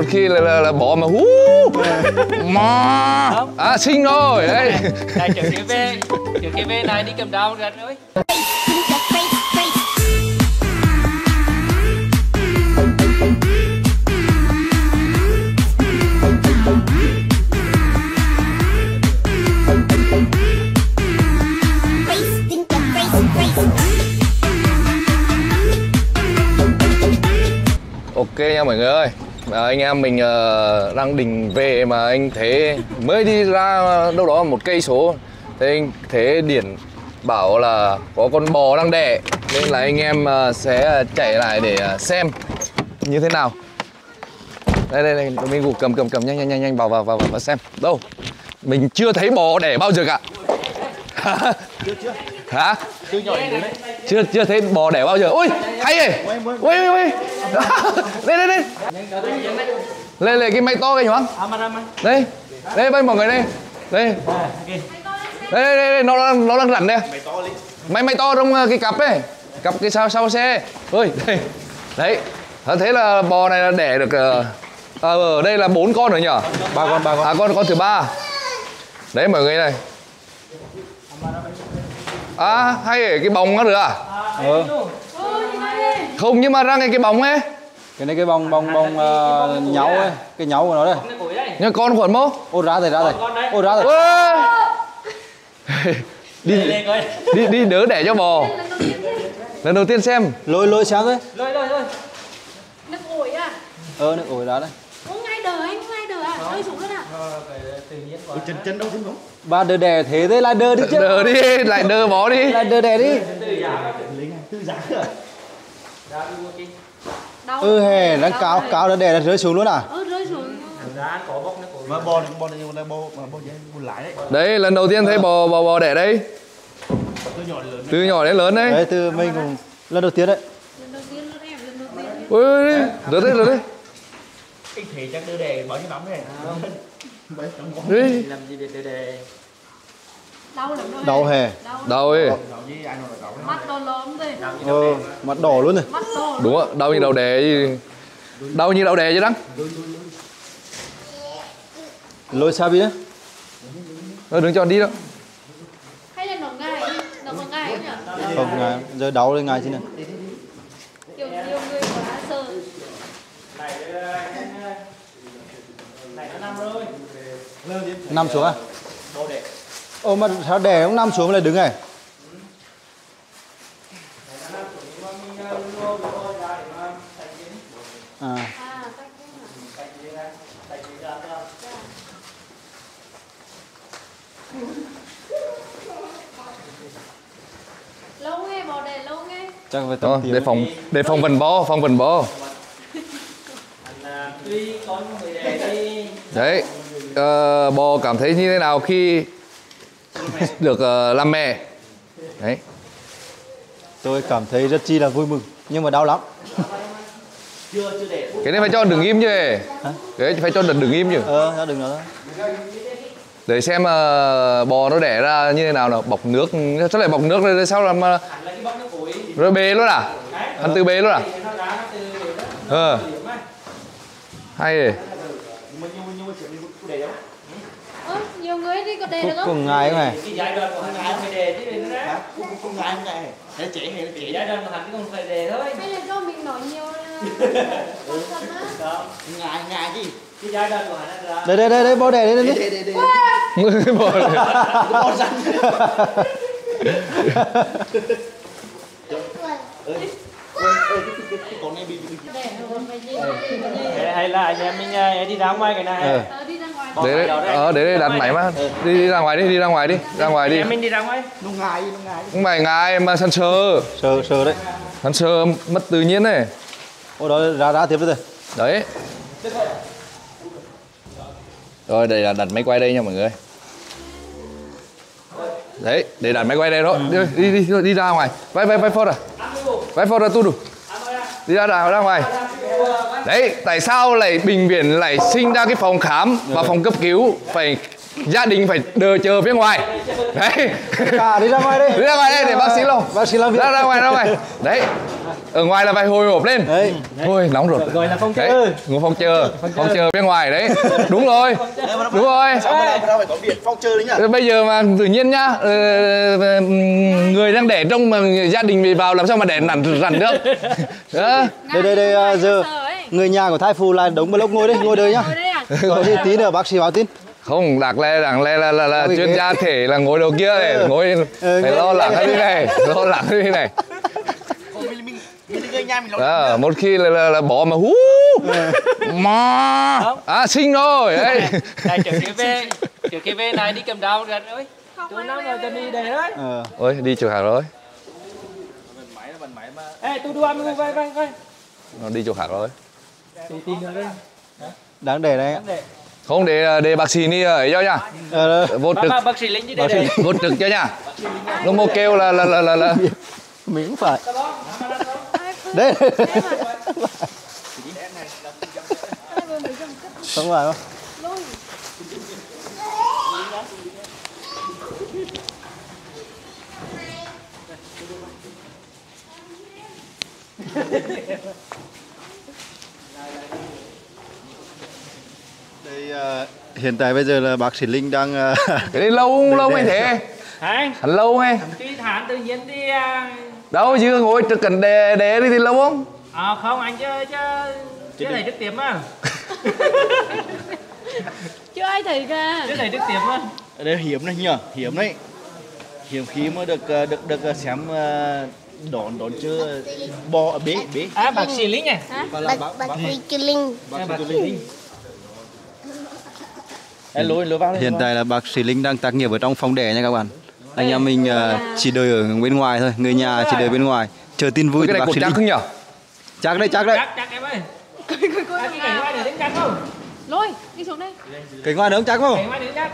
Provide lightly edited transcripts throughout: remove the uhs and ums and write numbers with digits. một khi là bỏ mà hú mà à xinh rồi đấy. Này chở cái về này đi cầm dao ra ơi. Ok nha mọi người ơi, anh em mình đang định về mà anh Thế mới đi ra đâu đó một cây số. Thế anh Thế điển bảo là có con bò đang đẻ, nên là anh em sẽ chạy lại để xem như thế nào. Đây đây đây, mình gục cầm nhanh nhanh nhanh vào xem. Đâu? Mình chưa thấy bò đẻ bao giờ cả. Chưa. Hả? Chưa thấy bò đẻ bao giờ. Ui, hay ơi. Ui. Lên. Lên cái máy to kìa nhỉ? Đây. Đây bên mọi người đây. Đây. Đây nó đang rảnh đây. Máy to trong cái cặp ấy. Cặp cái sau xe. Ui, đây. Đấy. Thế là bò này đẻ được ở đây là 4 con rồi nhỉ? 3 con. À con thứ 3. Đấy mọi người này. À, hay ở cái bóng nó được à? Ừ. Không, nhưng mà ra ngay cái bóng ấy. Cái này cái bóng nhấu ấy. Cái nhấu của nó đây. Nhưng con khuẩn mô. Ô ra rồi. Ô ra rồi. Đi đỡ đẻ cho bò. Lần đầu tiên xem. Lôi sáng thôi. Lôi. Nước ổi à? Nước ổi đó đấy. Không ngay đỡ anh, không ngay đỡ à? Lôi xuống luôn à? Chân đâu cũng đúng. Ba đỡ đẻ thế đấy là đỡ đi chứ. Đỡ đi, lại đỡ bó đi. Lại đỡ đẻ đi. Tự giá rồi. Hè, nó cáo đỡ đẻ là rơi xuống luôn à? Rơi xuống. Giá có bóc nó cổ. Mà bò lái đấy. Đấy, lần đầu tiên thấy bò đẻ đấy. Từ nhỏ đến lớn đấy. Đấy, từ mình cũng lần đầu tiên đấy. Ui, rớt đấy. Anh Thế chắc đỡ đẻ bỏ như lắm này. Đi. Làm gì việc đề. Đau hè. Đau ấy. Mắt đỏ lớn rồi. Mắt đỏ luôn rồi. Đúng ạ, đau như đầu đẻ gì. Đau như đầu đẻ chứ đắng. Lôi xa bí đấy. Đứng tròn đi đó. Hay là nó ngại, nó có ngại không nhỉ? Không ngại, giờ đau lên ngại chứ này. Kiểu nhiều người quá sợ. Này nó nằm rồi. Nằm xuống à? Ô mà sao đẻ cũng nằm xuống lại đứng này. Lâu nghe bò đẻ lâu nghe. Chắc phải tập tiếng. Để phòng vần bò. Đấy. Bò cảm thấy như thế nào khi được làm mẹ? Đấy. Tôi cảm thấy rất chi là vui mừng, nhưng mà đau lắm. Cái này phải cho đừng im chứ. Đấy, phải cho đừng im chứ. Đừng đó. Để xem bò nó đẻ ra như thế nào nào. Bọc nước, chắc là bọc nước rồi sau làm rồi bê luôn à? Ăn từ bê luôn à? Hay rồi. Nhiều người đi có đề được không? Cùng ngài này. Cái giải đơn của ngài không phải đề chứ đừng đó. Cùng ngài không ngài. Để chị này chị giải đơn mà hành chứ không phải đề thôi. Hay là do mình nói nhiều là không thật á. Đó, ngài gì? Cái giải đơn của hành là Đây, bó đề đây. Đi. Bó đề. Bó răng. Con này bị hay là anh em mình đi ra ngoài cái này. Để đặt máy mà. Đi ra ngoài đi. Mình đi ra ngoài. Nó ngại. Không phải ngại mà săn sờ. Sờ đấy. Săn sờ mất tự nhiên này. Ô đó ra tiếp rồi. Đấy. Rồi đây là đặt máy quay đây nha mọi người. Đấy, để đặt máy quay đây đó. Đi ra ngoài. Vai phốt à. Vai phốt ra tu đủ. Đi ra ngoài. Đấy, tại sao lại bệnh viện lại sinh ra cái phòng khám và phòng cấp cứu phải gia đình phải đờ chờ phía ngoài. Đấy. Cả đi ra ngoài đây. Đi ra ngoài đây để bác sĩ lo. Bác sĩ làm việc. Ra ngoài. Đấy. Ở ngoài là phải hồi hộp lên. Đấy. Ôi nóng rồi. Gọi là phòng chờ. Ngồi phòng chờ bên ngoài đấy. Đúng rồi. Đúng rồi. Phải có biển phòng chờ đấy nhá. Bây giờ mà tự nhiên nhá, người đang đẻ trong mà gia đình về vào làm sao mà đẻ rằn được. Đây giờ người nhà của thai phụ là đống một lốc ngồi đây nhá. Có gì tí nữa bác sĩ báo tin. Không, Đạc Lê là chuyên gia thể là ngồi đầu kia này, phải lo lắng cái này, một khi là bỏ mà hú mà à sinh rồi đấy. Kiểu cái về này đi cầm đào gần ơi. Chỗ nào rồi chân đi đấy. Ôi đi chỗ hàng rồi. Bần máy mà. Ê tôi đua ăn coi. Nó đi chỗ hàng rồi. Tin nữa đấy. Đáng để đấy ạ. Không để bác sĩ đi ấy cho nha. Vô trực. Bác sĩ Linh đi đây. Vô trực cho nha. Lúc mô kêu là mình cũng phải. Đấy. Sống ngoài không? Đây, hiện tại bây giờ là bác sĩ Linh đang cái đấy lâu mới thế. Hả? Lâu nghe. Cái thán tự nhiên đi. Đâu chứ ngồi trực cần đè đi thì lâu không? À không anh chứ này trực tiếp á. Chứ ai thầy cả. Chứ này trực tiếp á. Ở đây hiểm đấy nhỉ, hiểm đấy. Hiểm khi mới được xem đón chứ bò bế. À bác sĩ Linh à? Bác sĩ Linh. Hiện tại là bác sĩ Linh đang tác nghiệp ở trong phòng đẻ nha các bạn. Anh em mình chỉ đợi ở bên ngoài thôi, người nhà chỉ đợi bên ngoài chờ tin vui. Cái này bác sĩ Linh không nhỉ? Chắc đấy. Chắc em ơi. Cái ngoài này đến chắc không? Lôi đi xuống đây. Cái ngoài nữa chắc không? Cái ngoài nữa chắc.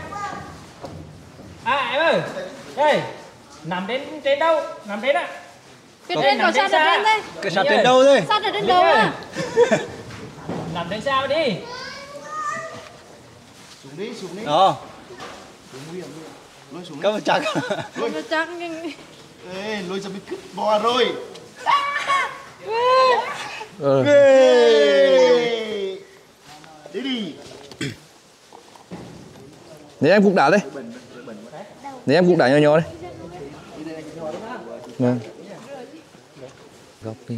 À em ơi. Đây nằm đến trên đâu? Nằm đến ạ. Cái trên có sát ở trên đây. Cái sát trên đâu thôi? Sát ở trên đâu à? Nằm đến sao đi? Xuống đi. Đó. Lôi xuống. Cầm chặt. Lôi chặt. Ê, lôi ra bị cứt bò rồi. Đi. Để em cũng đá đây. Để em cũng đá nhỏ đây. Vâng. Góc đi.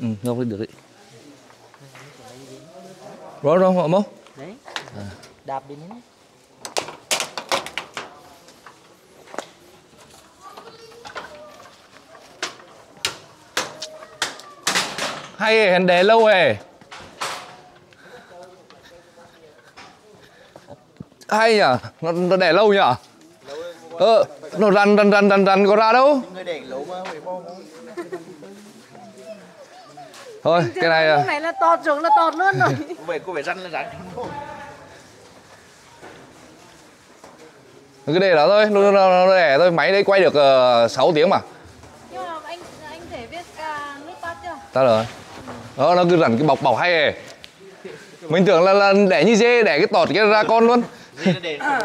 Ừ, góc đi được đấy. Rồi họ mô. Đấy. Đạp bên đấy. Hay hèn đẻ lâu hề. Hay nhỉ, nó đẻ lâu nhỉ. Nó rằn có ra đâu. Thôi cái này. Cái này là tọt xuống là tọt luôn rồi. Cô phải răn là rắn. Cứ để đó thôi, nó để thôi, máy đấy quay được 6 tiếng mà. Nhưng mà anh thể biết nút tắt chưa? Tắt rồi. Đó, nó cứ rảnh cái bọc hay hề. Mình tưởng là để như dê, để cái tọt kia ra con luôn. Dê nó đẻ mà.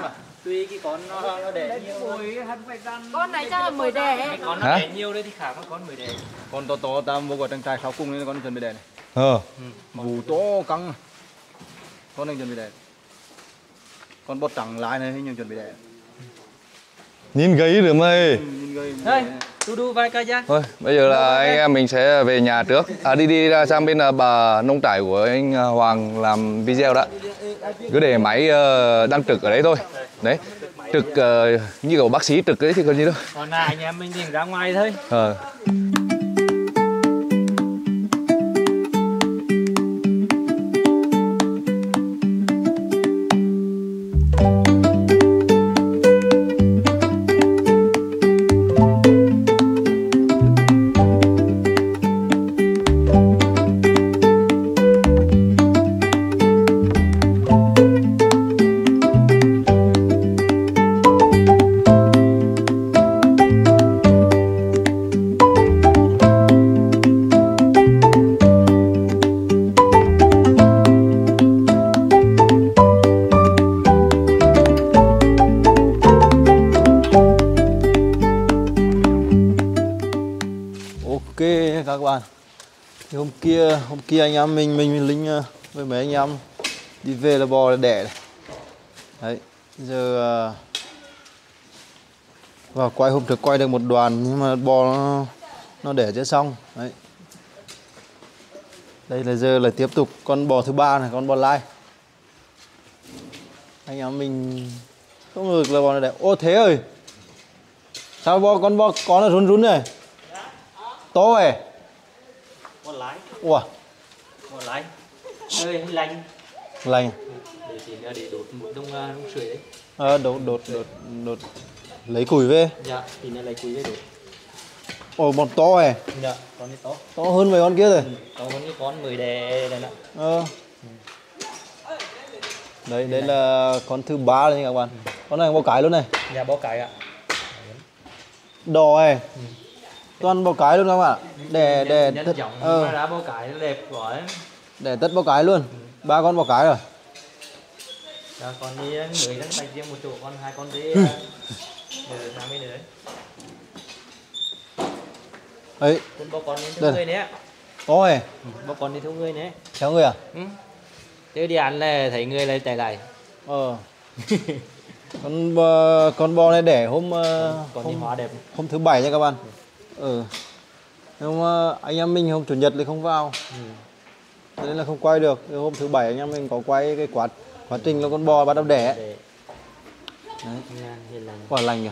Tuy cái con nó đẻ nhiều. Con này chắc là mới đẻ. Con nó đẻ nhiều đấy thì khả con mới đẻ. Con to ta mua quả trang trại 6 cung nên con chuẩn bị đẻ này. Mù to căng. Con đang chuẩn bị đẻ. Con bọt trắng lái này nhưng chuẩn bị đẻ. Nhìn gáy được mày. Thôi, đu vai coi ra. Thôi, bây giờ là anh em mình sẽ về nhà trước. Đi ra sang bên bà nông trại của anh Hoàng làm video đó. Cứ để máy đang trực ở đấy thôi. Đấy, trực như kiểu bác sĩ trực đấy thì còn gì đâu. Còn là anh em mình nhìn ra ngoài thôi. các bạn. Thì hôm kia anh em mình Linh với mấy anh em đi về là bò là đẻ này. Đấy, giờ vào quay hôm trước quay được một đoàn nhưng mà bò nó đẻ chưa xong. Đấy. Đây là giờ lại tiếp tục con bò thứ ba này, con bò lai. Anh em mình không ngờ là bò nó đẻ. Ô thế ơi. Sao con bò nó run này. To ấy. Con lái. Ủa. Con lái. Ơi lành. Lành. Để tí nữa để đột một đông sưởi đấy. Đột lấy củi về. Dạ, tí nữa lấy củi về đột. Ồ, bọn to này. Dạ, con này to. To hơn mấy con kia rồi. To hơn cái con 10 đè này nè. Đấy, đây là con thứ 3 rồi nha các bạn. Con này bao cái luôn này. Dạ, bao cái ạ. Đỏ này. Toàn bao cái luôn các bạn. Để tất ra bao cái nó đẹp quá. Để tất bao cái luôn. 3 con bao cái rồi. Dạ, con đi người đang tay riêng một chỗ, con hai con đi. Để 30 đấy. Ấy. Con đi theo người nè. Có hề. Bố con đi theo người nè. Theo người à? Ừ. Chứ đi ăn là thấy người lại chạy lại. Con bò này để hôm thứ 7 nha các bạn. Nhưng mà anh em mình hôm chủ nhật thì không vào. Nên là không quay được. Hôm thứ 7 anh em mình có quay cái quá trình là con bò bắt đầu đẻ. Đấy. Quả lành nhỉ.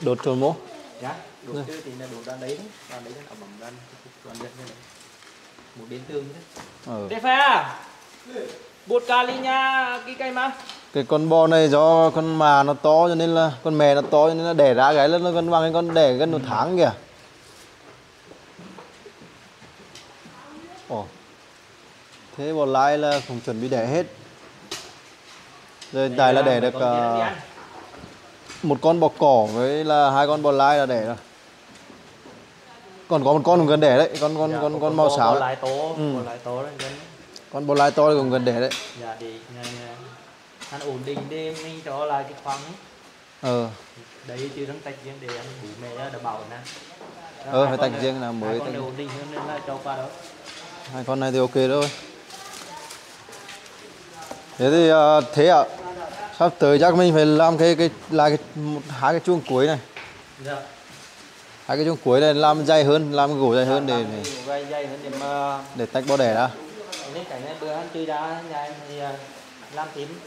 Đột trồn mố. Dạ, đột chứ thì là đột ra đấy đấy. Ra đấy nó bấm ra toàn diện như này. Một bên tương thế. Tê pha. Bột kali nha, cái cây mà. Cái con bò này do con mà nó to cho nên là con mẹ nó to cho nên nó đẻ ra gái lớn, nó con bằng con đẻ gần 1 tháng kìa. Ồ. Thế bò lai là cũng chuẩn bị đẻ hết. Rồi tại là đẻ được một con bò cỏ với là 2 con bò lai là đẻ rồi. Còn có một con cũng gần đẻ đấy, con màu xám. Bò lai to, bò lai to đấy. Con bò lai to cũng gần đẻ đấy. Dạ thì ăn ổn định đi mình cho lại cái khoáng ấy. Đấy chứ đang tách riêng để ăn bú mẹ đảm bảo nè. Phải tách riêng là mới. Con ổn định hơn nên là cho qua đó. 2 con này thì ok rồi. Thế thì thế ạ. Sắp tới chắc mình phải làm hai cái chuông cuối này. Dạ. 2 cái chuông cuối này làm dày hơn, làm gỗ dày hơn để tách bò đẻ ra. Nên cái này bữa ăn tươi đã nhà em thì làm tím.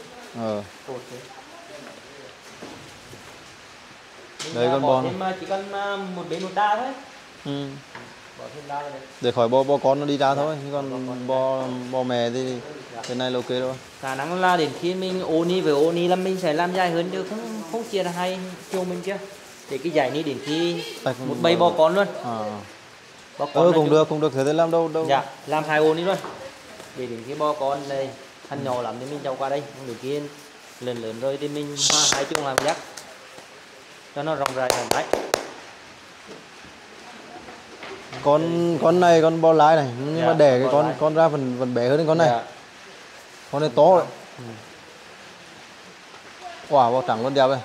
Đấy con bò thêm chỉ cần một bên một đa thôi. Bỏ thêm đa vào đây. Để khỏi bò con nó đi ra thôi, chứ còn bò mẹ thì cái này là ok rồi. Khả năng là đến khi mình ôn với là mình sẽ làm dài hơn chứ không chia là 2 chiều mình kia. Để cái giải này đến khi một bầy bò con luôn. Bò con cũng được thế thì làm đâu. Dạ, làm 2 ôn đi luôn. Để đến khi bò con này ăn nhỏ lắm thì mình cho qua đây, không được kia lớn rồi thì mình hoa 2 chung làm giác. Cho nó rộng rãi thoải mái. Con này con bò lái này nhưng mà để cái con ra phần bé hơn con này. Con này to đấy. Quả bò trắng luôn đẹp đây.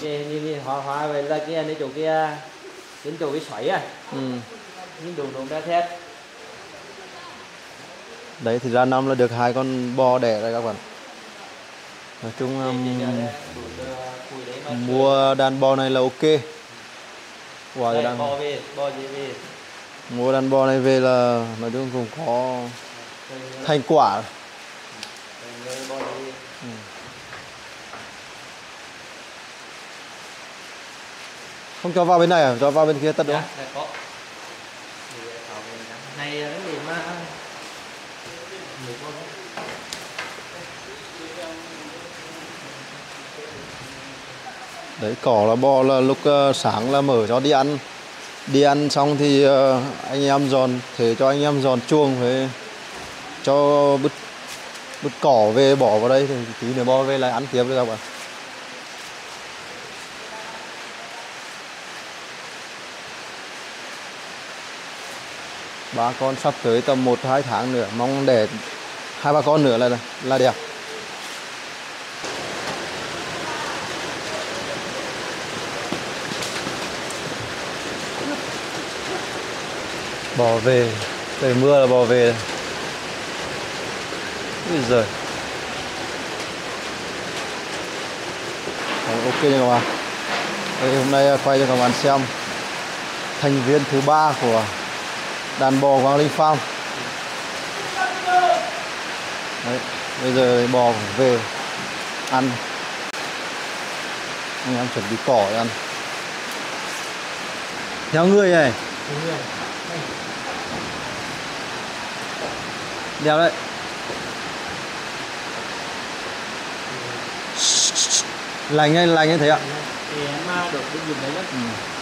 Như hoa vậy là kia đến chỗ kia đến chỗ cái xoáy à. Nhưng đùng ra thét. Đấy thì ra năm là được 2 con bò đẻ rồi các bạn. Nói chung mua đàn bò này là ok. Mua đàn bò này về là nói chung cũng có thành quả. Không cho vào bên này à? Cho vào bên kia tất đúng không? Đấy, cỏ là bò là lúc sáng là mở cho đi ăn xong thì anh em dọn thế cho anh em dọn chuồng với cho bứt cỏ về bỏ vào đây thì tí nữa bò về lại ăn tiếp được các bạn. Ba con sắp tới tầm 1-2 tháng nữa, mong để 2-3 con nữa là đẹp. Bỏ về, trời mưa là bỏ về. Bây giờ ok nha các bạn. Đây, hôm nay quay cho các bạn xem thành viên thứ 3 của đàn bò Quang Linh Farm. Đấy, bây giờ bò về ăn, anh em chuẩn bị cỏ để ăn theo người này. Đeo đấy. Lành anh thấy ạ. Thì em được dùng đấy.